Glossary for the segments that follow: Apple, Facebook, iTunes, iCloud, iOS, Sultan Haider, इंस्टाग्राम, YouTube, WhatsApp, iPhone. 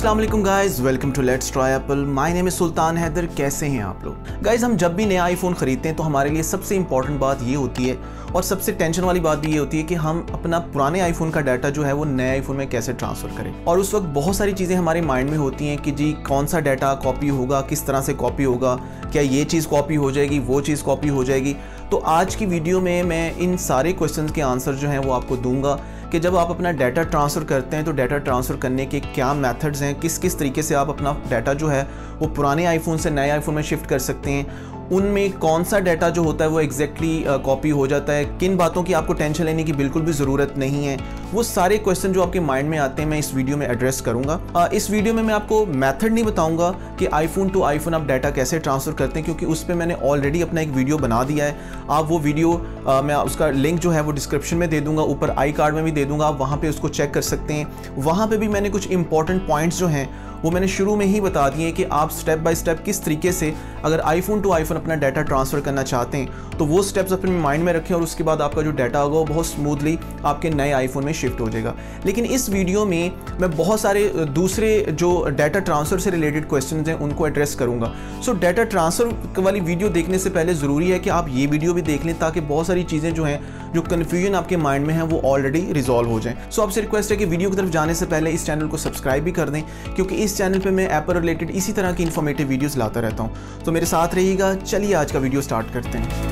अस्सलाम वालेकुम guys, welcome to let's try Apple. My name is Sultan Haider. कैसे हैं आप लोग गाइस? हम जब भी नया आईफोन खरीदते हैं तो हमारे लिए सबसे इंपॉर्टेंट बात ये होती है और सबसे टेंशन वाली बात भी ये होती है कि हम अपना पुराने आईफोन का डाटा जो है वो नए आईफोन में कैसे ट्रांसफर करें। और उस वक्त बहुत सारी चीज़ें हमारे माइंड में होती हैं कि जी कौन सा डाटा कॉपी होगा, किस तरह से कॉपी होगा, क्या ये चीज़ कॉपी हो जाएगी, वो चीज़ कॉपी हो जाएगी। तो आज की वीडियो में मैं इन सारे क्वेश्चन के आंसर जो हैं वो आपको दूंगा कि जब आप अपना डाटा ट्रांसफ़र करते हैं तो डाटा ट्रांसफ़र करने के क्या मेथड्स हैं, किस किस तरीके से आप अपना डाटा जो है वो पुराने आईफोन से नए आईफोन में शिफ्ट कर सकते हैं, उनमें कौन सा डाटा जो होता है वो एग्जैक्टली कॉपी हो जाता है, किन बातों की आपको टेंशन लेने की बिल्कुल भी ज़रूरत नहीं है। वो सारे क्वेश्चन जो आपके माइंड में आते हैं मैं इस वीडियो में एड्रेस करूंगा। इस वीडियो में मैं आपको मेथड नहीं बताऊंगा कि आईफोन टू आईफोन आप डाटा कैसे ट्रांसफ़र करते हैं, क्योंकि उस पर मैंने ऑलरेडी अपना एक वीडियो बना दिया है। आप वो वीडियो मैं उसका लिंक जो है वो डिस्क्रिप्शन में दे दूँगा, ऊपर आई कार्ड में भी दे दूँगा, आप वहाँ पर उसको चेक कर सकते हैं। वहाँ पर भी मैंने कुछ इंपॉर्टेंट पॉइंट्स जो हैं वो मैंने शुरू में ही बता दिए कि आप स्टेप बाय स्टेप किस तरीके से अगर आईफोन टू आईफोन अपना डाटा ट्रांसफ़र करना चाहते हैं तो वो स्टेप्स अपने माइंड में रखें और उसके बाद आपका जो डाटा होगा वो बहुत स्मूथली आपके नए आईफोन में शिफ्ट हो जाएगा। लेकिन इस वीडियो में मैं बहुत सारे दूसरे जो डाटा ट्रांसफ़र से रिलेटेड क्वेश्चन हैं उनको एड्रेस करूँगा। सो डाटा ट्रांसफ़र वाली वीडियो देखने से पहले ज़रूरी है कि आप ये वीडियो भी देख लें ताकि बहुत सारी चीज़ें जो हैं, जो कन्फ्यूजन आपके माइंड में है वो ऑलरेडी रिजॉल्व हो जाए। सो आपसे रिक्वेस्ट है कि वीडियो की तरफ जाने से पहले इस चैनल को सब्सक्राइब भी कर दें, क्योंकि इस चैनल पे मैं एप्पल रिलेटेड इसी तरह की इंफॉर्मेटिव वीडियोस लाता रहता हूँ। तो मेरे साथ रहिएगा। चलिए आज का वीडियो स्टार्ट करते हैं।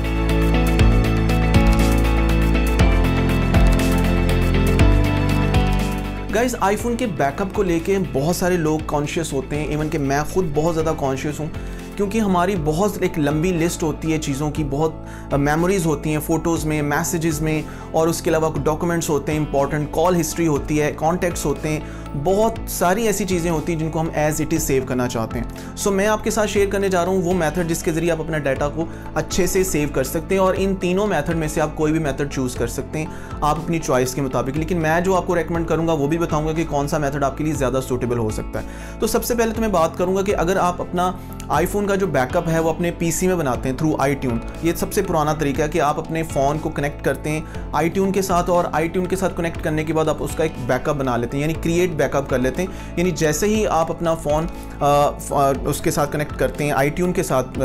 गाइस, आईफोन के बैकअप को लेके बहुत सारे लोग कॉन्शियस होते हैं, इवन कि मैं खुद बहुत ज़्यादा कॉन्शियस हूँ, क्योंकि हमारी बहुत एक लंबी लिस्ट होती है चीज़ों की, बहुत मेमोरीज़ होती हैं फ़ोटोज़ में, मैसेजेस में, और उसके अलावा डॉक्यूमेंट्स होते हैं इंपॉर्टेंट, कॉल हिस्ट्री होती है, कॉन्टैक्ट्स होते हैं, बहुत सारी ऐसी चीज़ें होती हैं जिनको हम एज़ इट इज़ सेव करना चाहते हैं। सो मैं आपके साथ शेयर करने जा रहा हूँ वो मेथड जिसके ज़रिए आप अपना डाटा को अच्छे से सेव कर सकते हैं। और इन तीनों मेथड में से आप कोई भी मेथड चूज़ कर सकते हैं, आप अपनी चॉइस के मुताबिक, लेकिन मैं जो आपको रेकमेंड करूँगा वो भी बताऊँगा कि कौन सा मेथड आपके लिए ज़्यादा सूटेबल हो सकता है। तो सबसे पहले तो मैं बात करूँगा कि अगर आप अपना आईफोन का जो बैकअप है वो अपने पीसी में बनाते हैं थ्रू iTunes। ये सबसे पुराना तरीका है कि आप अपने फ़ोन को कनेक्ट करते हैं iTunes के साथ, और iTunes के साथ कनेक्ट करने के बाद आप उसका एक बैकअप बना लेते हैं, यानी क्रिएट बैकअप कर लेते हैं। यानी जैसे ही आप अपना फ़ोन उसके साथ कनेक्ट करते हैं iTunes के साथ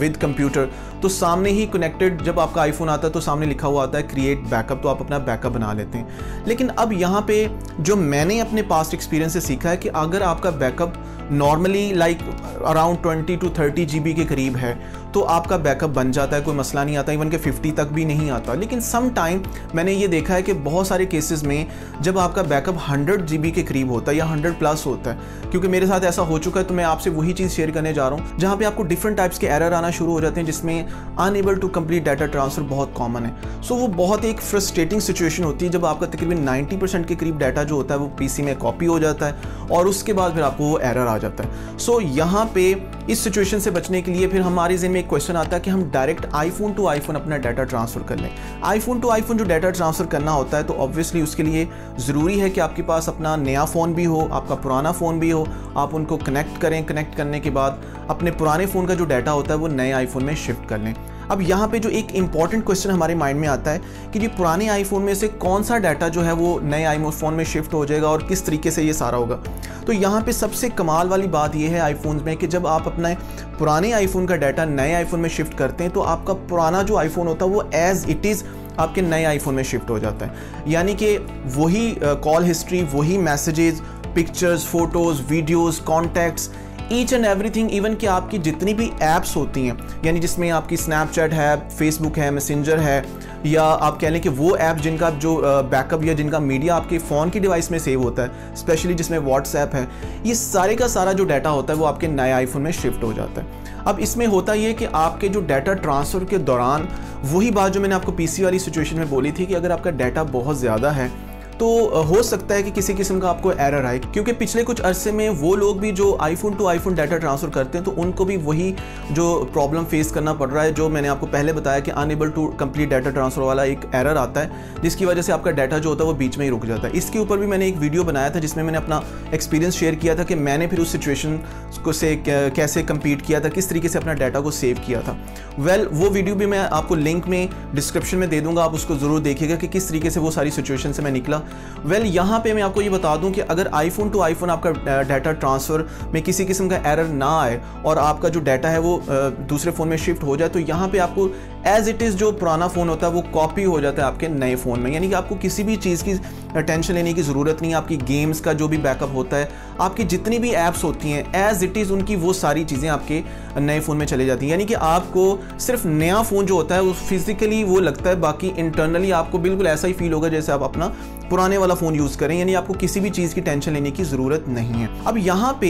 विद कंप्यूटर, तो सामने ही कनेक्टेड जब आपका आईफोन आता है तो सामने लिखा हुआ आता है क्रिएट बैकअप, तो आप अपना बैकअप बना लेते हैं। लेकिन अब यहाँ पे जो मैंने अपने पास्ट एक्सपीरियंस से सीखा है कि अगर आपका backup normally like around 20 to 30 GB के करीब है तो आपका बैकअप बन जाता है, कोई मसला नहीं आता, इवन के 50 तक भी नहीं आता। लेकिन सम टाइम मैंने ये देखा है कि बहुत सारे केसेस में जब आपका बैकअप 100 GB के करीब होता है या 100 प्लस होता है, क्योंकि मेरे साथ ऐसा हो चुका है, तो मैं आपसे वही चीज़ शेयर करने जा रहा हूँ जहाँ पे आपको डिफरेंट टाइप्स के एरर आना शुरू हो जाते हैं, जिसमें unable to complete data transfer बहुत कॉमन है। सो वो बहुत एक फ्रस्ट्रेटिंग सिचुएशन होती है जब आपका तकरीबन 90% के करीब डाटा जो होता है वो PC में कॉपी हो जाता है और उसके बाद फिर आपको वो एरर आ जाता है। सो यहाँ पर इस सिचुएशन से बचने के लिए फिर हमारे जिन में एक क्वेश्चन आता है कि हम डायरेक्ट आईफोन टू आईफोन अपना डाटा ट्रांसफ़र कर लें। आईफोन टू आईफोन जो डाटा ट्रांसफ़र करना होता है तो ऑब्वियसली उसके लिए ज़रूरी है कि आपके पास अपना नया फ़ोन भी हो, आपका पुराना फ़ोन भी हो, आप उनको कनेक्ट करें। कनेक्ट करने के बाद अपने पुराने फ़ोन का जो डाटा होता है वो नए आईफोन में शिफ्ट कर लें। अब यहाँ पे जो एक इंपॉर्टेंट क्वेश्चन हमारे माइंड में आता है कि ये पुराने आईफोन में से कौन सा डाटा जो है वो नए आईफोन में शिफ्ट हो जाएगा और किस तरीके से ये सारा होगा। तो यहाँ पे सबसे कमाल वाली बात ये है आईफोन में कि जब आप अपना पुराने आईफोन का डाटा नए आईफोन में शिफ्ट करते हैं तो आपका पुराना जो आईफोन होता है वो एज़ इट इज़ आपके नए आईफोन में शिफ्ट हो जाता है। यानी कि वही कॉल हिस्ट्री, वही messages, pictures, photos, videos, contacts, each and everything, even कि आपकी जितनी भी ऐप्स होती हैं, यानी जिसमें आपकी स्नैपचैट है, फेसबुक है, मैसेंजर है, या आप कह लें कि वो ऐप जिनका जो बैकअप या जिनका मीडिया आपके फ़ोन की डिवाइस में सेव होता है, स्पेशली जिसमें व्हाट्सएप है, ये सारे का सारा जो डाटा होता है वो आपके नए आईफोन में शिफ्ट हो जाता है। अब इसमें होता ये कि आपके जो डाटा ट्रांसफ़र के दौरान वही बात जो मैंने आपको पीसी वाली सिचुएशन में बोली थी कि अगर आपका डाटा बहुत ज़्यादा है तो हो सकता है कि किसी किस्म का आपको एरर आए, क्योंकि पिछले कुछ अरसे में वो लोग भी जो iPhone to iPhone data transfer करते हैं तो उनको भी वही जो प्रॉब्लम फेस करना पड़ रहा है जो मैंने आपको पहले बताया कि unable to complete data transfer वाला एक एरर आता है, जिसकी वजह से आपका डाटा जो होता है वो बीच में ही रुक जाता है। इसके ऊपर भी मैंने एक वीडियो बनाया था जिसमें मैंने अपना एक्सपीरियंस शेयर किया था कि मैंने फिर उस सिचुएशन को से कैसे कम्पीट किया था, किस तरीके से अपना डाटा को सेव किया था। वो वीडियो भी मैं आपको लिंक में डिस्क्रिप्शन में दे दूँगा, आप उसको ज़रूर देखिएगा कि किस तरीके से वो सारी सिचुएशन से मैं निकला वेल यहाँ पे मैं आपको ये बता दूं कि अगर आईफोन टू आईफोन आपका डाटा ट्रांसफ़र में किसी किस्म का एरर ना आए और आपका जो डाटा है वो दूसरे फ़ोन में शिफ्ट हो जाए, तो यहाँ पे आपको एज़ इट इज़ जो पुराना फ़ोन होता है वो कॉपी हो जाता है आपके नए फ़ोन में। यानी कि आपको किसी भी चीज़ की टेंशन लेने की ज़रूरत नहीं है। आपकी गेम्स का जो भी बैकअप होता है, आपकी जितनी भी ऐप्स होती हैं, एज़ इट इज़ उनकी वो सारी चीज़ें आपके नए फ़ोन में चले जाती हैं। यानी कि आपको सिर्फ नया फ़ोन जो होता है वो फिज़िकली वो लगता है, बाकी इंटरनली आपको बिल्कुल ऐसा ही फील होगा जैसे आप अपना पुराने वाला फ़ोन यूज़ करें। यानी आपको किसी भी चीज़ की टेंशन लेने की ज़रूरत नहीं है। अब यहाँ पे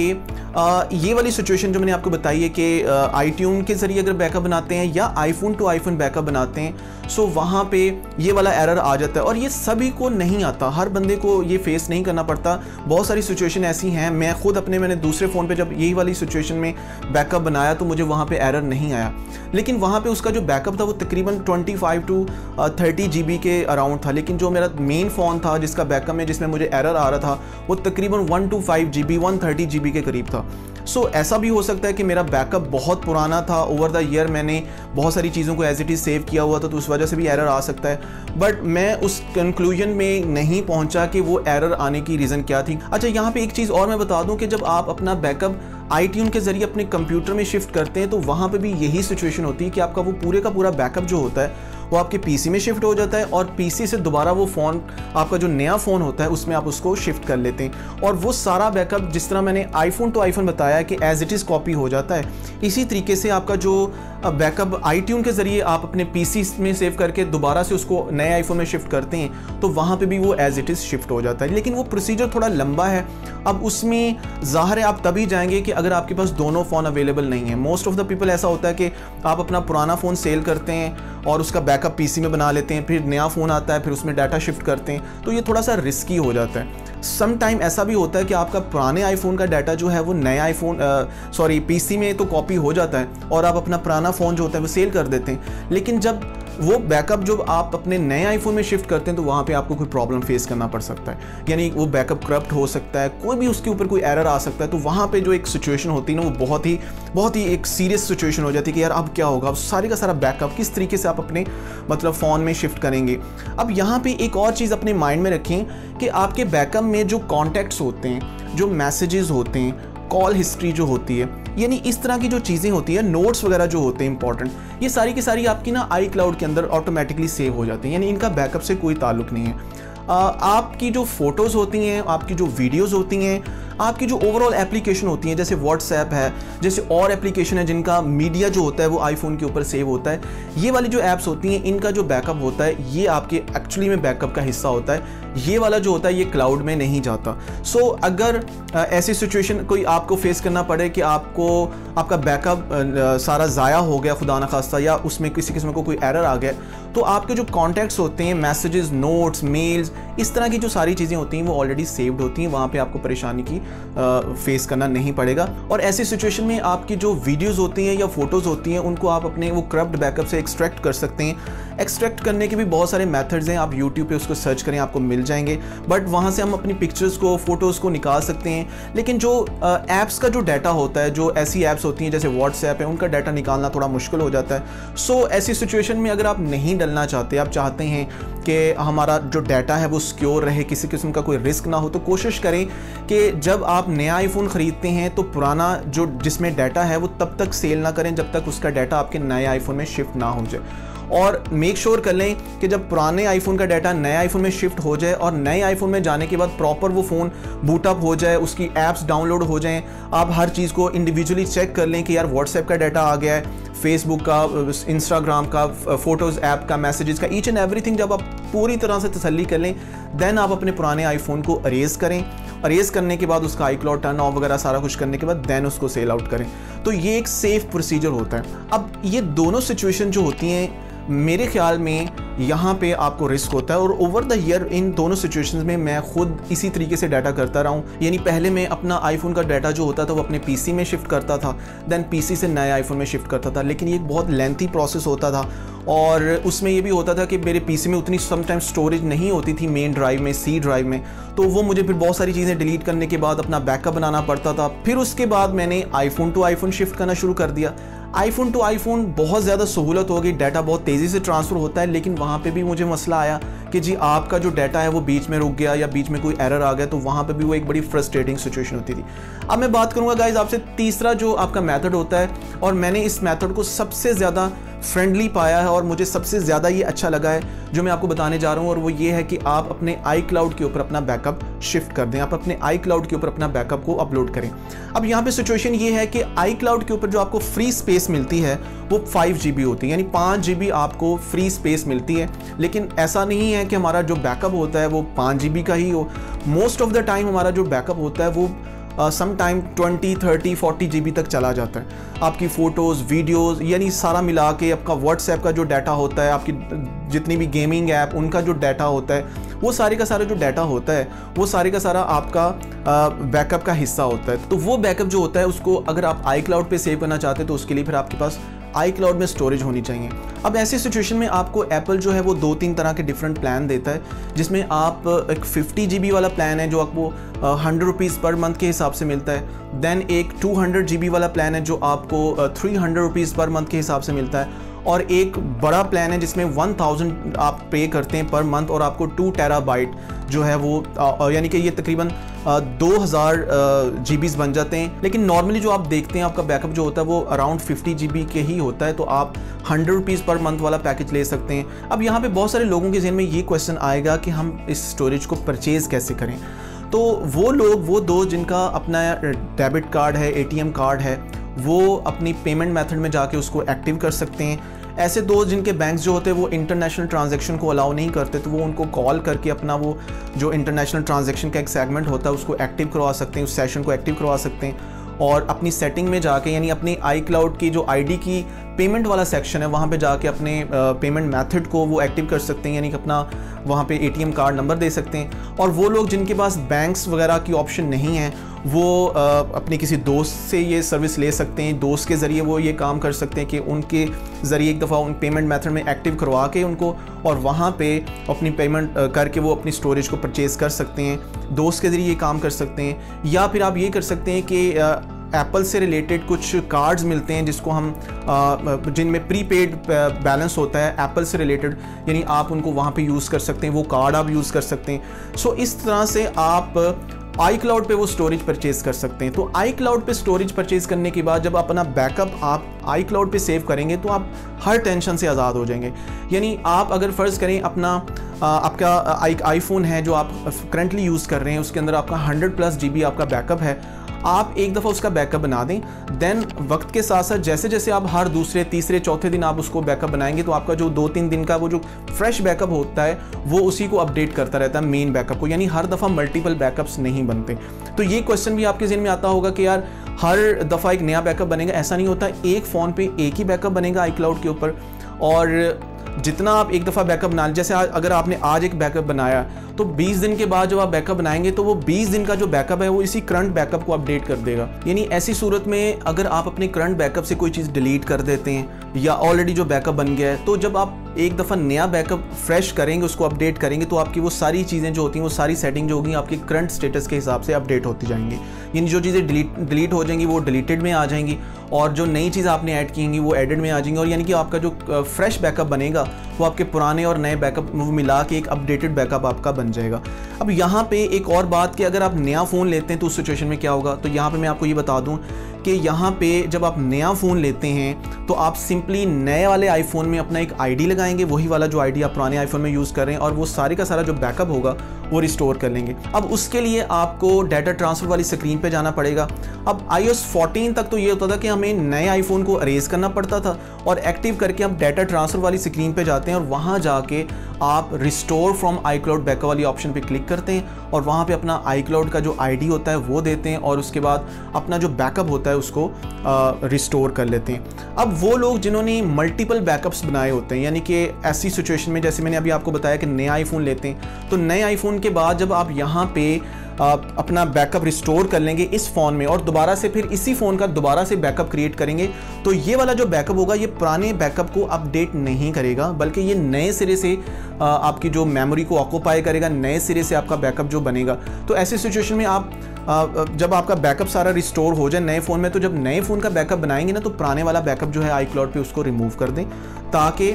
ये वाली सिचुएशन जो मैंने आपको बताई है कि iTunes के ज़रिए अगर बैकअप बनाते हैं या iPhone टू iPhone बैकअप बनाते हैं, सो वहाँ पे ये वाला एरर आ जाता है। और ये सभी को नहीं आता, हर बंदे को ये फेस नहीं करना पड़ता। बहुत सारी सिचुएशन ऐसी हैं, मैं खुद अपने मैंने दूसरे फ़ोन पर जब यही वाली सिचुएशन में बैकअप बनाया तो मुझे वहाँ पर एरर नहीं आया, लेकिन वहाँ पर उसका जो बैकअप था वो तकरीबन 25 to 30 GB के अराउंड था। लेकिन जो मेरा मेन फ़ोन था जिसका बैकअप में जिसमें मुझे एरर आ रहा था वो तकरीबन 125 GB 130 GB के करीब था। सो ऐसा भी हो सकता है कि मेरा बैकअप बहुत पुराना था, ओवर द ईयर मैंने बहुत सारी चीज़ों को एज इट इज़ सेव किया हुआ था, तो उस वजह से भी एरर आ सकता है। बट मैं उस कंक्लूजन में नहीं पहुंचा कि वो एरर आने की रीज़न क्या थी। अच्छा, यहाँ पे एक चीज़ और मैं बता दूँ कि जब आप अपना बैकअप iTunes के ज़रिए अपने कंप्यूटर में शिफ्ट करते हैं तो वहाँ पे भी यही सिचुएशन होती है कि आपका वो पूरे का पूरा बैकअप जो होता है वो आपके पीसी में शिफ्ट हो जाता है और पीसी से दोबारा वो फ़ोन, आपका जो नया फ़ोन होता है, उसमें आप उसको शिफ्ट कर लेते हैं। और वो सारा बैकअप, जिस तरह मैंने iPhone टू iPhone बताया कि एज़ इट इज़ कॉपी हो जाता है, इसी तरीके से आपका जो बैकअप iTunes के ज़रिए आप अपने पीसी में सेव करके दोबारा से उसको नए iPhone में शिफ्ट करते हैं तो वहाँ पर भी वो एज़ इट इज़ शिफ्ट हो जाता है। लेकिन वो प्रोसीजर थोड़ा लंबा है। अब उसमें ज़ाहिर है आप तभी जाएंगे कि अगर आपके पास दोनों फ़ोन अवेलेबल नहीं है। मोस्ट ऑफ़ द पीपल ऐसा होता है कि आप अपना पुराना फ़ोन सेल करते हैं और उसका बैकअप पीसी में बना लेते हैं, फिर नया फ़ोन आता है, फिर उसमें डाटा शिफ्ट करते हैं, तो ये थोड़ा सा रिस्की हो जाता है। सम टाइम ऐसा भी होता है कि आपका पुराने आईफोन का डाटा जो है वो नए पीसी में तो कॉपी हो जाता है और आप अपना पुराना फ़ोन जो होता है वो सेल कर देते हैं, लेकिन जब वो बैकअप जब आप अपने नए आईफोन में शिफ्ट करते हैं तो वहाँ पे आपको कोई प्रॉब्लम फेस करना पड़ सकता है। यानी वो बैकअप करप्ट हो सकता है, कोई भी उसके ऊपर कोई एरर आ सकता है। तो वहाँ पे जो एक सिचुएशन होती है ना, वो बहुत ही एक सीरियस सिचुएशन हो जाती है कि यार अब क्या होगा, अब सारे का सारा बैकअप किस तरीके से आप अपने मतलब फ़ोन में शिफ्ट करेंगे। अब यहाँ पर एक और चीज़ अपने माइंड में रखें कि आपके बैकअप में जो कॉन्टैक्ट्स होते हैं, जो मैसेजेस होते हैं, कॉल हिस्ट्री जो होती है, यानी इस तरह की जो चीज़ें होती है, नोट्स वगैरह जो होते हैं इंपॉर्टेंट, ये सारी की सारी आपकी ना iCloud के अंदर ऑटोमेटिकली सेव हो जाती हैं। यानी इनका बैकअप से कोई ताल्लुक नहीं है। आपकी जो फ़ोटोज़ होती हैं, आपकी जो वीडियोज़ होती हैं, आपकी जो ओवरऑल एप्लीकेशन होती हैं, जैसे व्हाट्सएप है, जैसे और एप्लीकेशन है जिनका मीडिया जो होता है वो आईफोन के ऊपर सेव होता है, ये वाली जो ऐप्स होती हैं इनका जो बैकअप होता है ये आपके एक्चुअली में बैकअप का हिस्सा होता है। ये वाला जो होता है ये क्लाउड में नहीं जाता। सो अगर ऐसी सिचुएशन कोई आपको फेस करना पड़े कि आपको आपका बैकअप सारा ज़ाया हो गया खुदा ना खास्ता, या उसमें किसी किस्म का कोई एरर आ गया, तो आपके जो कॉन्टैक्ट्स होते हैं, मैसेजेस, नोट्स, मेल्स, इस तरह की जो सारी चीज़ें होती हैं वो ऑलरेडी सेव्ड होती हैं, वहाँ पे आपको परेशानी की फेस करना नहीं पड़ेगा। और ऐसी सिचुएशन में आपकी जो वीडियोस होती हैं या फ़ोटोज़ होती हैं उनको आप अपने वो करप्ट बैकअप से एक्सट्रैक्ट कर सकते हैं। एक्सट्रैक्ट करने के भी बहुत सारे मेथड्स हैं, आप यूट्यूब पे उसको सर्च करें आपको मिल जाएंगे। बट वहाँ से हम अपनी पिक्चर्स को, फ़ोटोज़ को निकाल सकते हैं, लेकिन जो ऐप्स का जो डाटा होता है, जो ऐसी ऐप्स होती हैं जैसे व्हाट्सएप है, उनका डाटा निकालना थोड़ा मुश्किल हो जाता है। सो ऐसी सिचुएशन में अगर आप नहीं डलना चाहते, आप चाहते हैं कि हमारा जो डाटा है वो सिक्योर रहे, किसी किस्म का कोई रिस्क ना हो, तो कोशिश करें कि जब आप नया आईफोन ख़रीदते हैं तो पुराना जो जिसमें डाटा है वो तब तक सेल ना करें जब तक उसका डाटा आपके नए आईफोन में शिफ्ट ना हो जाए। और मेक श्योर कर लें कि जब पुराने आईफोन का डाटा नए आईफोन में शिफ्ट हो जाए और नए आईफोन में जाने के बाद प्रॉपर वो फ़ोन बूटअप हो जाए, उसकी ऐप्स डाउनलोड हो जाएं, आप हर चीज़ को इंडिविजुअली चेक कर लें कि यार व्हाट्सएप का डाटा आ गया है, फेसबुक का, इंस्टाग्राम का, फ़ोटोज़ ऐप का, मैसेजेस का, ईच एंड एवरीथिंग। जब आप पूरी तरह से तसल्ली कर लें देन आप अपने पुराने आईफोन को अरेज़ करें। अरेज़ करने के बाद उसका iCloud टर्न ऑफ वगैरह सारा कुछ करने के बाद देन उसको सेल आउट करें। तो ये एक सेफ़ प्रोसीजर होता है। अब ये दोनों सिचुएशन जो होती हैं मेरे ख्याल में यहाँ पे आपको रिस्क होता है। और ओवर द ईयर इन दोनों सिचुएशंस में मैं खुद इसी तरीके से डाटा करता रहा हूँ। यानी पहले मैं अपना आईफोन का डाटा जो होता था वो अपने पीसी में शिफ्ट करता था, देन पीसी से नए आईफोन में शिफ्ट करता था, लेकिन ये एक बहुत लेंथी प्रोसेस होता था। और उसमें ये भी होता था कि मेरे पीसी में उतनी समटाइम्स स्टोरेज नहीं होती थी मेन ड्राइव में, सी ड्राइव में, तो वो मुझे फिर बहुत सारी चीज़ें डिलीट करने के बाद अपना बैकअप बनाना पड़ता था। फिर उसके बाद मैंने आईफोन टू आईफोन शिफ्ट करना शुरू कर दिया। आईफोन टू आईफोन बहुत ज़्यादा सहूलत हो गई, डाटा बहुत तेज़ी से ट्रांसफ़र होता है, लेकिन वहाँ पे भी मुझे मसला आया कि जी आपका जो डाटा है वो बीच में रुक गया या बीच में कोई एरर आ गया, तो वहाँ पे भी वो एक बड़ी फ्रस्ट्रेटिंग सिचुएशन होती थी। अब मैं बात करूँगा गाइज आपसे तीसरा जो आपका मैथड होता है, और मैंने इस मैथड को सबसे ज़्यादा फ्रेंडली पाया है और मुझे सबसे ज़्यादा ये अच्छा लगा है जो मैं आपको बताने जा रहा हूँ, और वो ये है कि आप अपने iCloud के ऊपर अपना बैकअप शिफ्ट कर दें, आप अपने iCloud के ऊपर अपना बैकअप को अपलोड करें। अब यहाँ पे सिचुएशन ये है कि iCloud के ऊपर जो आपको फ्री स्पेस मिलती है वो 5 GB होती है, यानी 5 GB आपको फ्री स्पेस मिलती है, लेकिन ऐसा नहीं है कि हमारा जो बैकअप होता है वो 5 GB का ही हो। मोस्ट ऑफ द टाइम हमारा जो बैकअप होता है वो सम टाइम 20, 30, 40 GB तक चला जाता है। आपकी फ़ोटोज़, वीडियोज़, यानी सारा मिला के आपका व्हाट्सएप का जो डाटा होता है, आपकी जितनी भी गेमिंग ऐप उनका जो डाटा होता है, वो सारे का सारा जो डाटा होता है वो सारे का सारा आपका बैकअप का हिस्सा होता है। तो वो बैकअप जो होता है उसको अगर आप iCloud पे सेव करना चाहते हैं तो उसके लिए फिर आपके पास iCloud में स्टोरेज होनी चाहिए। अब ऐसी सिचुएशन में आपको Apple जो है वो 2-3 तरह के डिफरेंट प्लान देता है, जिसमें आप एक 50 GB वाला प्लान है जो आपको 100 रुपीज़ पर मंथ के हिसाब से मिलता है, देन एक 200 GB वाला प्लान है जो आपको 300 रुपीज़ पर मंथ के हिसाब से मिलता है, और एक बड़ा प्लान है जिसमें 1000 आप पे करते हैं पर मंथ और आपको 2 TB जो है वो यानी कि ये तकरीबन 2000 GB बन जाते हैं। लेकिन नॉर्मली जो आप देखते हैं आपका बैकअप जो होता है वो अराउंड 50 GB के ही होता है, तो आप 100 रुपीज़ पर मंथ वाला पैकेज ले सकते हैं। अब यहाँ पे बहुत सारे लोगों के जहन में ये क्वेश्चन आएगा कि हम इस स्टोरेज को परचेज़ कैसे करें, तो वो लोग वो दो जिनका अपना डेबिट कार्ड है, ATM कार्ड है, वो अपनी पेमेंट मेथड में जाके उसको एक्टिव कर सकते हैं। ऐसे दोस्त जिनके बैंक्स जो होते हैं वो इंटरनेशनल ट्रांजैक्शन को अलाउ नहीं करते, तो वो उनको कॉल करके अपना वो जो इंटरनेशनल ट्रांजैक्शन का एक सेगमेंट होता है उसको एक्टिव करवा सकते हैं, उस सेशन को एक्टिव करवा सकते हैं, और अपनी सेटिंग में जाके यानी अपनी iCloud की जो ID की पेमेंट वाला सेक्शन है वहाँ पे जाके अपने पेमेंट मेथड को वो एक्टिव कर सकते हैं, यानी कि अपना वहाँ पे ATM कार्ड नंबर दे सकते हैं। और वो लोग जिनके पास बैंक्स वगैरह की ऑप्शन नहीं है वो अपने किसी दोस्त से ये सर्विस ले सकते हैं, दोस्त के ज़रिए वो ये काम कर सकते हैं कि उनके ज़रिए एक दफ़ा उन पेमेंट मेथड में एक्टिव करवा के उनको, और वहाँ पे अपनी पेमेंट करके वो अपनी स्टोरेज को परचेज़ कर सकते हैं, दोस्त के ज़रिए ये काम कर सकते हैं। या फिर आप ये कर सकते हैं कि एप्पल से रिलेटेड कुछ कार्ड्स मिलते हैं जिसको हम जिनमें प्रीपेड बैलेंस होता है एप्पल से रिलेटेड, यानी आप उनको वहाँ पे यूज़ कर सकते हैं, वो कार्ड आप यूज़ कर सकते हैं। सो इस तरह से आप iCloud पे वो स्टोरेज परचेज़ कर सकते हैं। तो iCloud पे स्टोरेज परचेज़ करने के बाद जब अपना बैकअप आप iCloud पे सेव करेंगे तो आप हर टेंशन से आज़ाद हो जाएंगे। यानी आप अगर फ़र्ज़ करें अपना आपका iPhone है जो आप करंटली यूज़ कर रहे हैं, उसके अंदर आपका 100+ GB आपका बैकअप है, आप एक दफ़ा उसका बैकअप बना दें, देन वक्त के साथ साथ जैसे जैसे आप हर दूसरे, तीसरे, चौथे दिन आप उसको बैकअप बनाएंगे तो आपका जो 2-3 दिन का वो जो फ्रेश बैकअप होता है वो उसी को अपडेट करता रहता है मेन बैकअप को, यानी हर दफ़ा मल्टीपल बैकअप्स नहीं बनते। तो ये क्वेश्चन भी आपके जहन में आता होगा कि यार हर दफ़ा एक नया बैकअप बनेगा, ऐसा नहीं होता, एक फ़ोन पर एक ही बैकअप बनेगा iCloud के ऊपर, और जितना आप एक दफ़ा बैकअप बना, जैसे अगर आपने आज एक बैकअप बनाया तो 20 दिन के बाद जब आप बैकअप बनाएंगे तो वो 20 दिन का जो बैकअप है वो इसी करंट बैकअप को अपडेट कर देगा। यानी ऐसी सूरत में अगर आप अपने करंट बैकअप से कोई चीज़ डिलीट कर देते हैं या ऑलरेडी जो बैकअप बन गया है, तो जब आप एक दफ़ा नया बैकअप फ्रेश करेंगे, उसको अपडेट करेंगे, तो आपकी वो सारी चीज़ें जो होती हैं, वो सारी सेटिंग जो होगी आपकी करंट स्टेटस के हिसाब से अपडेट होती जाएंगी। यानी जो चीज़ें डिलीट हो जाएंगी वो डिलीटेड में आ जाएंगी, और जो नई चीज़ आपने ऐड की होंगी वो एडेड में आ जाएंगी, और यानी कि आपका जो फ्रेश बैकअप बनेगा वो आपके पुराने और नए बैकअप मिला के एक अपडेटेड बैकअप आपका बन जाएगा। अब यहाँ पे एक और बात कि अगर आप नया फ़ोन लेते हैं तो उस सिचुएशन में क्या होगा, तो यहाँ पे मैं आपको ये बता दूँ कि यहाँ पे जब आप नया फ़ोन लेते हैं तो आप सिंपली नए वाले आईफोन में अपना एक ID लगाएंगे, वही वाला जो ID आप पुराने आईफोन में यूज़ कर रहे हैं, और वो सारे का सारा जो बैकअप होगा वो रिस्टोर कर लेंगे। अब उसके लिए आपको डाटा ट्रांसफ़र वाली स्क्रीन पे जाना पड़ेगा। अब iOS 14 तक तो ये होता था कि हमें नए आईफोन को अरेज करना पड़ता था, और एक्टिव करके हम डाटा ट्रांसफ़र वाली स्क्रीन पे जाते हैं और वहाँ जाके आप रिस्टोर फ्रॉम iCloud बैकअप वाली ऑप्शन पे क्लिक करते हैं, और वहाँ पे अपना iCloud का जो ID होता है वो देते हैं, और उसके बाद अपना जो बैकअप होता है उसको रिस्टोर कर लेते हैं। अब वो लोग जिन्होंने मल्टीपल बैकअप्स बनाए होते हैं, यानी कि ऐसी सिचुएशन में जैसे मैंने अभी आपको बताया कि नया आईफोन लेते हैं, तो नए आईफोन के बाद जब आप यहाँ पे आप अपना बैकअप रिस्टोर कर लेंगे इस फ़ोन में, और दोबारा से फिर इसी फ़ोन का दोबारा से बैकअप क्रिएट करेंगे, तो ये वाला जो बैकअप होगा ये पुराने बैकअप को अपडेट नहीं करेगा, बल्कि ये नए सिरे से आपकी जो मेमोरी को ऑक्यूपाई करेगा, नए सिरे से आपका बैकअप जो बनेगा। तो ऐसी सिचुएशन में आप जब आपका बैकअप सारा रिस्टोर हो जाए नए फ़ोन में, तो जब नए फ़ोन का बैकअप बनाएंगे ना, तो पुराने वाला बैकअप जो है iCloud पे उसको रिमूव कर दें, ताकि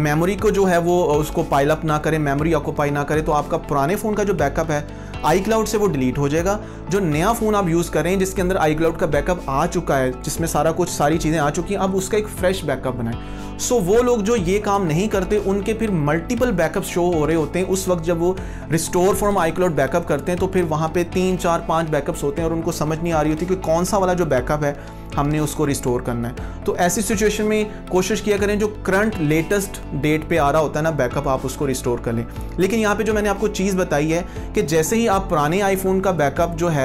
मेमोरी को जो है वो उसको पाइल अप ना करें, मेमोरी ऑक्यूपाई ना करे। तो आपका पुराने फ़ोन का जो बैकअप है iCloud से वो डिलीट हो जाएगा। जो नया फ़ोन आप यूज़ करें जिसके अंदर iCloud का बैकअप आ चुका है, जिसमें सारा कुछ सारी चीज़ें आ चुकी हैं, अब उसका एक फ़्रेश बैकअप बनाएं। सो वो लोग जो ये काम नहीं करते, उनके फिर मल्टीपल बैकअप शो हो रहे होते हैं। उस वक्त जब वो रिस्टोर फ्रॉम iCloud बैकअप करते हैं, तो फिर वहाँ पे 3, 4, 5 बैकअप्स होते हैं और उनको समझ नहीं आ रही होती कि कौन सा वाला जो बैकअप है हमने उसको रिस्टोर करना है। तो ऐसी सिचुएशन में कोशिश किया करें जो करंट लेटेस्ट डेट पे आ रहा होता है ना बैकअप, आप उसको रिस्टोर कर लें। लेकिन यहाँ पे जो मैंने आपको चीज़ बताई है कि जैसे ही आप पुराने आईफोन का बैकअप जो है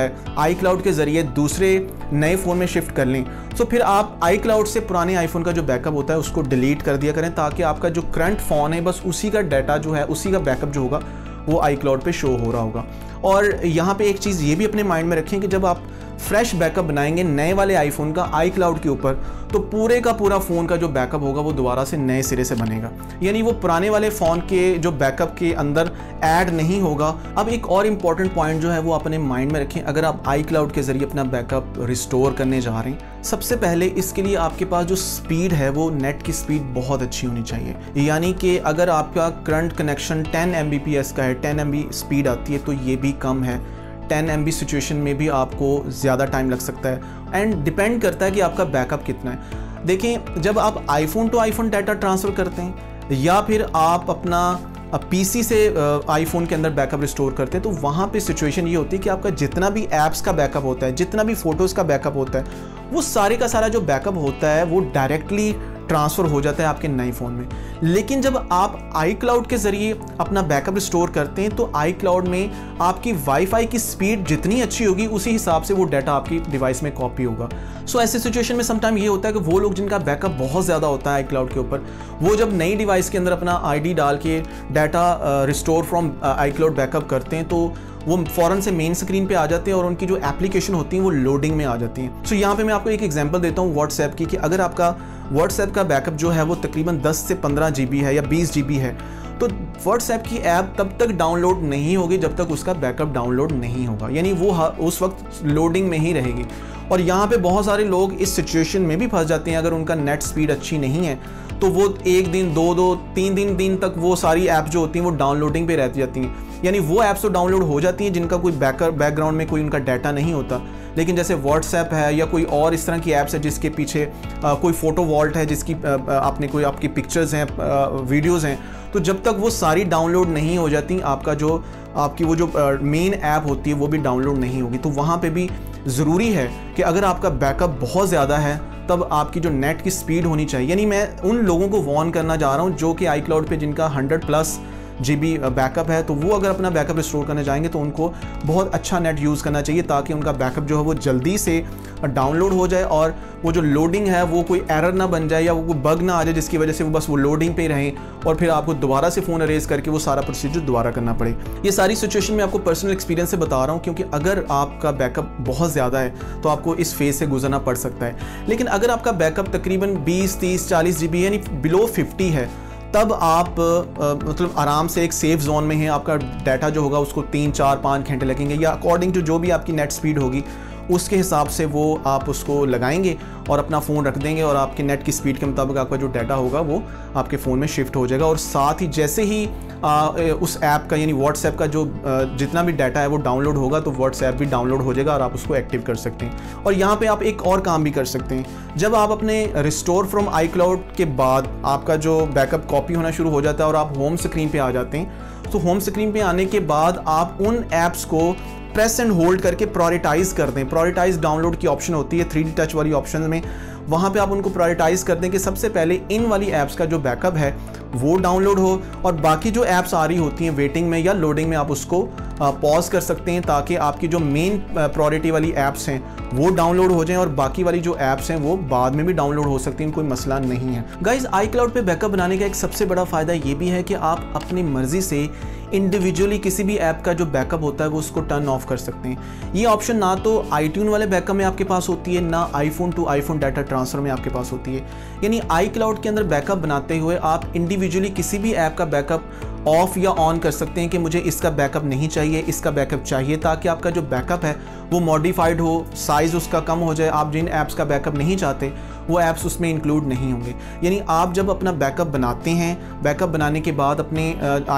iCloud के ज़रिए दूसरे नए फ़ोन में शिफ्ट कर लें, तो फिर आप iCloud से पुराने आईफोन का जो बैकअप होता है उसको डिलीट कर दिया करें, ताकि आपका जो करंट फ़ोन है बस उसी का डाटा जो है, उसी का बैकअप जो होगा वो iCloud पे शो हो रहा होगा। और यहाँ पे एक चीज़ ये भी अपने माइंड में रखें कि जब आप फ्रेश बैकअप बनाएंगे नए वाले आईफोन का iCloud के ऊपर, तो पूरे का पूरा फ़ोन का जो बैकअप होगा वो दोबारा से नए सिरे से बनेगा, यानी वो पुराने वाले फ़ोन के जो बैकअप के अंदर ऐड नहीं होगा। अब एक और इम्पॉर्टेंट पॉइंट जो है वो अपने माइंड में रखें, अगर आप iCloud के ज़रिए अपना बैकअप रिस्टोर करने जा रहे हैं, सबसे पहले इसके लिए आपके पास जो स्पीड है वो नेट की स्पीड बहुत अच्छी होनी चाहिए। यानी कि अगर आपका करंट कनेक्शन 10 Mbps का है, 10 MB स्पीड आती है, तो ये भी कम है। 10 MB सिचुएशन में भी आपको ज़्यादा टाइम लग सकता है, एंड डिपेंड करता है कि आपका बैकअप कितना है। देखें, जब आप iPhone to iPhone data transfer करते हैं या फिर आप अपना पीसी से आईफोन के अंदर बैकअप रिस्टोर करते हैं, तो वहाँ पे सिचुएशन ये होती है कि आपका जितना भी ऐप्स का बैकअप होता है, जितना भी फ़ोटोज़ का बैकअप होता है, वो सारे का सारा जो बैकअप होता है वो डायरेक्टली ट्रांसफ़र हो जाता है आपके नए फ़ोन में। लेकिन जब आप iCloud के ज़रिए अपना बैकअप रिस्टोर करते हैं, तो iCloud में आपकी वाईफाई की स्पीड जितनी अच्छी होगी उसी हिसाब से वो डाटा आपकी डिवाइस में कॉपी होगा। सो ऐसे सिचुएशन में समटाइम ये होता है कि वो लोग जिनका बैकअप बहुत ज़्यादा होता है iCloud के ऊपर, वो जब नई डिवाइस के अंदर अपना ID डाल के data restore from iCloud backup करते हैं, तो वो फ़ौरन से मेन स्क्रीन पे आ जाते हैं और उनकी जो एप्लीकेशन होती हैं वो लोडिंग में आ जाती हैं। सो यहाँ पे मैं आपको एक एग्जांपल देता हूँ व्हाट्सएप की, कि अगर आपका व्हाट्सएप का बैकअप जो है वो तकरीबन 10 से 15 GB है या 20 GB है, तो व्हाट्सएप की ऐप तब तक डाउनलोड नहीं होगी जब तक उसका बैकअप डाउनलोड नहीं होगा, यानी वो उस वक्त लोडिंग में ही रहेगी। और यहाँ पे बहुत सारे लोग इस सिचुएशन में भी फंस जाते हैं, अगर उनका नेट स्पीड अच्छी नहीं है तो वो 1 दिन, 2 दिन, 3 दिन तक वो सारी ऐप जो होती हैं वो डाउनलोडिंग पे रहती जाती हैं। यानी वो ऐप्स तो डाउनलोड हो जाती हैं जिनका कोई बैकग्राउंड में कोई उनका डाटा नहीं होता, लेकिन जैसे व्हाट्सएप है या कोई और इस तरह की ऐप्स है जिसके पीछे कोई फ़ोटो वॉल्ट है, जिसकी आपने कोई आपकी पिक्चर्स हैं, वीडियोज़ हैं, तो जब तक वो सारी डाउनलोड नहीं हो जाती आपका जो आपकी वो जो मेन ऐप होती है वो भी डाउनलोड नहीं होगी। तो वहाँ पे भी ज़रूरी है कि अगर आपका बैकअप बहुत ज़्यादा है तब आपकी जो नेट की स्पीड होनी चाहिए। यानी मैं उन लोगों को वॉर्न करना चाह रहा हूँ जो कि iCloud पे जिनका 100+ GB बैकअप है, तो वो अगर अपना बैकअप रिस्टोर करना चाहेंगे तो उनको बहुत अच्छा नेट यूज़ करना चाहिए, ताकि उनका बैकअप जो है वो जल्दी से डाउनलोड हो जाए और वो जो लोडिंग है वो कोई एरर ना बन जाए या वो कोई बग ना आ जाए जिसकी वजह से वो बस वो लोडिंग पे रहें और फिर आपको दोबारा से फ़ोन अरेज करके वो सारा प्रोसीजर दोबारा करना पड़े। ये सारी सिचुएशन में आपको पर्सनल एक्सपीरियंस से बता रहा हूँ, क्योंकि अगर आपका बैकअप बहुत ज़्यादा है तो आपको इस फेज़ से गुजरना पड़ सकता है। लेकिन अगर आपका बैकअप तकरीबन 20, 30, 40 GB यानी below 50 है, तब आप मतलब आराम से एक सेफ जोन में हैं। आपका डाटा जो होगा उसको 3, 4, 5 घंटे लगेंगे, या अकॉर्डिंग टू जो भी आपकी नेट स्पीड होगी उसके हिसाब से वो आप उसको लगाएंगे और अपना फ़ोन रख देंगे, और आपके नेट की स्पीड के मुताबिक आपका जो डाटा होगा वो आपके फ़ोन में शिफ्ट हो जाएगा। और साथ ही जैसे ही उस ऐप का यानी व्हाट्सएप का जो जितना भी डाटा है वो डाउनलोड होगा, तो व्हाट्सएप भी डाउनलोड हो जाएगा और आप उसको एक्टिव कर सकते हैं। और यहाँ पे आप एक और काम भी कर सकते हैं, जब आप अपने रिस्टोर फ्रॉम iCloud के बाद आपका जो बैकअप कॉपी होना शुरू हो जाता है और आप होम स्क्रीन पर आ जाते हैं, तो होम स्क्रीन पर आने के बाद आप उन ऐप्स को प्रेस एंड होल्ड करके प्रायोरिटाइज़ कर दें। प्रायोरिटाइज़ डाउनलोड की ऑप्शन होती है 3D टच वाली ऑप्शन में, वहाँ पे आप उनको प्रायोरिटाइज़ कर दें कि सबसे पहले इन वाली ऐप्स का जो बैकअप है वो डाउनलोड हो, और बाकी जो ऐप्स आ रही होती हैं वेटिंग में या लोडिंग में आप उसको पॉज कर सकते हैं, ताकि आपकी जो मेन प्रायोरिटी वाली ऐप्स हैं वो डाउनलोड हो जाएं और बाकी वाली जो ऐप्स हैं वो बाद में भी डाउनलोड हो सकती हैं, कोई मसला नहीं है। गाइस, iCloud पे बैकअप बनाने का एक सबसे बड़ा फ़ायदा ये भी है कि आप अपनी मर्ज़ी से इंडिविजुअली किसी भी ऐप का जो बैकअप होता है वो उसको टर्न ऑफ कर सकते हैं। ये ऑप्शन ना तो iTunes वाले बैकअप में आपके पास होती है, ना iPhone to iPhone data transfer में आपके पास होती है। यानी iCloud के अंदर बैकअप बनाते हुए आप इंडिविजुअली किसी भी ऐप का बैकअप ऑफ या ऑन कर सकते हैं कि मुझे इसका बैकअप नहीं चाहिए, इसका बैकअप चाहिए, ताकि आपका जो बैकअप है वो मॉडिफाइड हो, साइज़ उसका कम हो जाए। आप जिन ऐप्स का बैकअप नहीं चाहते वो ऐप्स उसमें इंक्लूड नहीं होंगे। यानी आप जब अपना बैकअप बनाते हैं, बैकअप बनाने के बाद अपने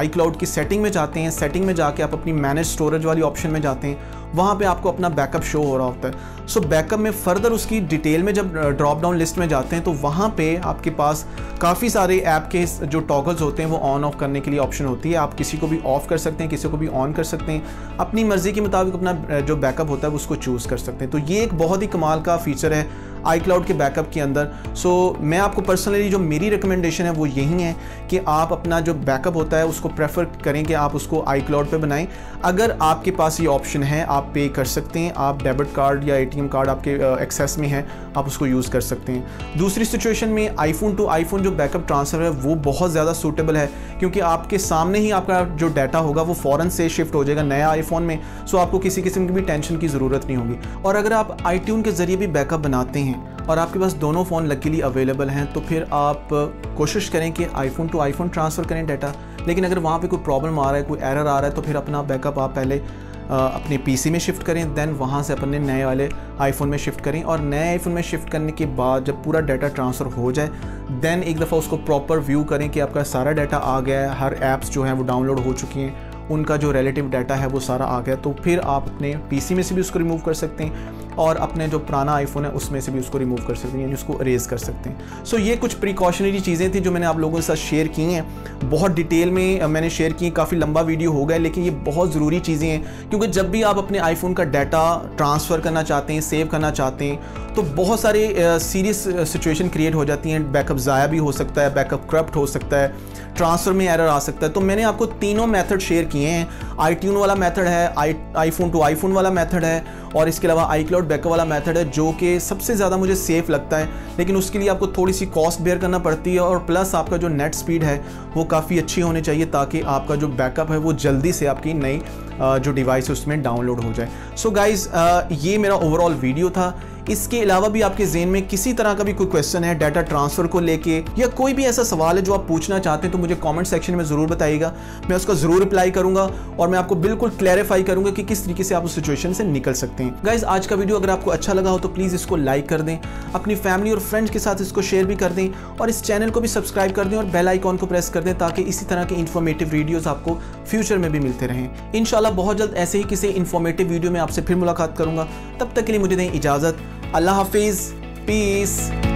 iCloud की सेटिंग में जाते हैं, सेटिंग में जाके आप अपनी मैनेज स्टोरेज वाली ऑप्शन में जाते हैं, वहाँ पे आपको अपना बैकअप शो हो रहा होता है। सो बैकअप में फर्दर उसकी डिटेल में जब ड्रॉप डाउन लिस्ट में जाते हैं तो वहाँ पे आपके पास काफ़ी सारे ऐप के जो टॉगल्स होते हैं वो ऑन ऑफ करने के लिए ऑप्शन होती है। आप किसी को भी ऑफ़ कर सकते हैं, किसी को भी ऑन कर सकते हैं, अपनी मर्ज़ी के मुताबिक अपना जो बैकअप होता है उसको चूज़ कर सकते हैं। तो ये एक बहुत ही कमाल का फ़ीचर है iCloud के बैकअप के अंदर। सो मैं आपको पर्सनली जो मेरी रिकमेंडेशन है वो यही है कि आप अपना जो बैकअप होता है उसको प्रेफर करें कि आप उसको iCloud पे बनाएं। अगर आपके पास ये ऑप्शन है आप पे कर सकते हैं, आप डेबिट कार्ड या ATM कार्ड आपके एक्सेस में है आप उसको यूज़ कर सकते हैं। दूसरी सिचुएशन में iPhone टू iPhone जो बैकअप ट्रांसफ़र है वो बहुत ज़्यादा सूटेबल है, क्योंकि आपके सामने ही आपका जो डाटा होगा वो फ़ौरन से शिफ्ट हो जाएगा नया iPhone में। सो आपको किसी किस्म की भी टेंशन की ज़रूरत नहीं होगी। और अगर आप iTunes के ज़रिए भी बैकअप बनाते हैं और आपके पास दोनों फ़ोन लकीली अवेलेबल हैं तो फिर आप कोशिश करें कि iPhone टू iPhone ट्रांसफ़र करें डाटा। लेकिन अगर वहाँ पे कोई प्रॉब्लम आ रहा है, कोई एरर आ रहा है, तो फिर अपना बैकअप आप पहले अपने पीसी में शिफ्ट करें, देन वहाँ से अपने नए वाले iPhone में शिफ्ट करें। और नए iPhone में शिफ्ट करने के बाद जब पूरा डाटा ट्रांसफ़र हो जाए देन एक दफ़ा उसको प्रॉपर व्यू करें कि आपका सारा डाटा आ गया है, हर ऐप्स जो हैं वो डाउनलोड हो चुकी हैं, उनका जो रिलेटिव डाटा है वो सारा आ गया, तो फिर आप अपने पीसी में से भी उसको रिमूव कर सकते हैं और अपने जो पुराना iPhone है उसमें से भी उसको रिमूव कर सकते हैं, यानी उसको अरेज कर सकते हैं। सो ये कुछ प्रिकॉशनरी चीज़ें थी जो मैंने आप लोगों के साथ शेयर की हैं। बहुत डिटेल में मैंने शेयर की, काफ़ी लंबा वीडियो हो गया, लेकिन ये बहुत ज़रूरी चीज़ें हैं, क्योंकि जब भी आप अपने iPhone का डाटा ट्रांसफ़र करना चाहते हैं, सेव करना चाहते हैं, तो बहुत सारे सीरियस सिचुएशन क्रिएट हो जाती हैं। बैकअप ज़ाया भी हो सकता है, बैकअप करप्ट हो सकता है, ट्रांसफ़र में एरर आ सकता है। तो मैंने आपको तीनों मेथड शेयर किए हैं, iTunes वाला मेथड है, iPhone टू iPhone वाला मेथड है, और इसके अलावा iCloud बैकअप वाला मेथड है, जो कि सबसे ज़्यादा मुझे सेफ़ लगता है। लेकिन उसके लिए आपको थोड़ी सी कॉस्ट बेयर करना पड़ती है, और प्लस आपका जो नेट स्पीड है वो काफ़ी अच्छी होनी चाहिए ताकि आपका जो बैकअप है वो जल्दी से आपकी नई जो डिवाइस है उसमें डाउनलोड हो जाए। सो गाइज़ ये मेरा ओवरऑल वीडियो था। इसके अलावा भी आपके ज़हन में किसी तरह का भी कोई क्वेश्चन है डाटा ट्रांसफ़र को लेके, या कोई भी ऐसा सवाल है जो आप पूछना चाहते हैं, तो मुझे कमेंट सेक्शन में ज़रूर बताइएगा, मैं उसका ज़रूर रिप्लाई करूँगा और मैं आपको बिल्कुल क्लैरिफाई करूँगा कि किस तरीके से आप उस सिचुएशन से निकल सकते हैं। गाइज़ आज का वीडियो अगर आपको अच्छा लगा हो तो प्लीज़ इसको लाइक कर दें, अपनी फैमिली और फ्रेंड्स के साथ इसको शेयर भी कर दें, और इस चैनल को भी सब्सक्राइब कर दें और बेल आइकॉन को प्रेस कर दें ताकि इसी तरह के इन्फॉर्मेटिव वीडियोज़ आपको फ्यूचर में भी मिलते रहें। इंशाल्लाह बहुत जल्द ऐसे ही किसी इन्फॉर्मेटिव वीडियो में आपसे फिर मुलाकात करूँगा। तब तक के लिए मुझे दें इजाज़त। अल्लाह हाफिज़, पीस।